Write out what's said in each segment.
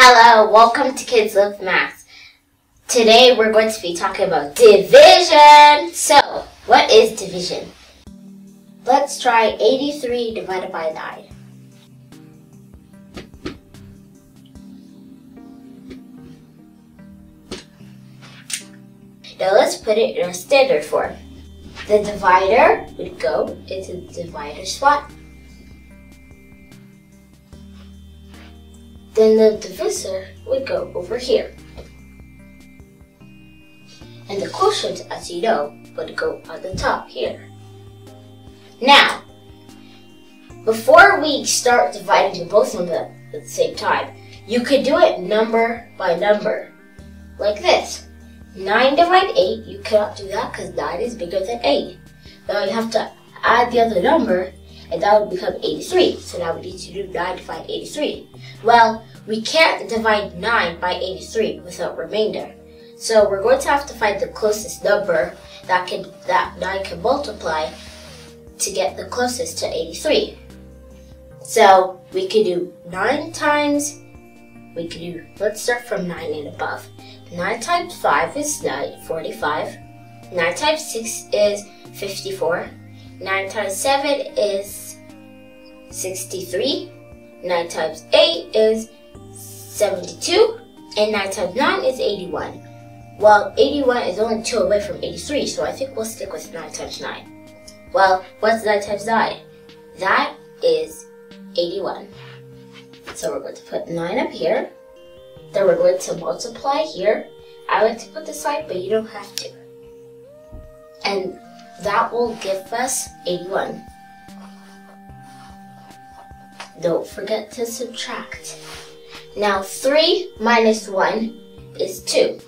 Hello, welcome to Kids Love Maths. Today we're going to be talking about division. So, what is division? Let's try 83 divided by 9. Now let's put it in a standard form. The divider would go into the divider spot. Then the divisor would go over here. And the quotient, as you know, would go on the top here. Now, before we start dividing both of them at the same time, you could do it number by number, like this. 9 divided 8, you cannot do that because 9 is bigger than 8. Now you have to add the other number, and that would become 83. So now we need to do 9 divided 83. Well, we can't divide 9 by 83 without remainder. So we're going to have to find the closest number that 9 can multiply to get the closest to 83. So we could do 9 times, let's start from 9 and above. 9 times 5 is 45, 9 times 6 is 54, 9 times 7 is 63, 9 times 8 is 72, and 9 times 9 is 81. Well, 81 is only 2 away from 83, so I think we'll stick with 9 times 9. Well, what's 9 times 9? That is 81. So we're going to put 9 up here. Then we're going to multiply here. I like to put this side, but you don't have to. And that will give us 81. Don't forget to subtract. Now 3 minus 1 is 2.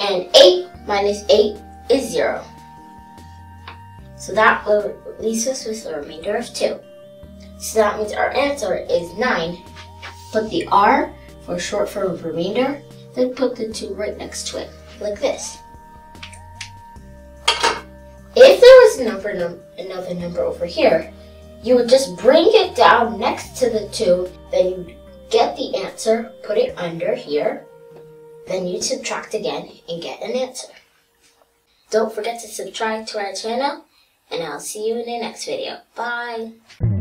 And 8 minus 8 is 0. So that will leave us with a remainder of 2. So that means our answer is 9. Put the R for short for remainder, then put the 2 right next to it, like this. If there was another number over here, you would just bring it down next to the 2, then you get the answer, put it under here, then you subtract again and get an answer. Don't forget to subscribe to our channel, and I'll see you in the next video. Bye!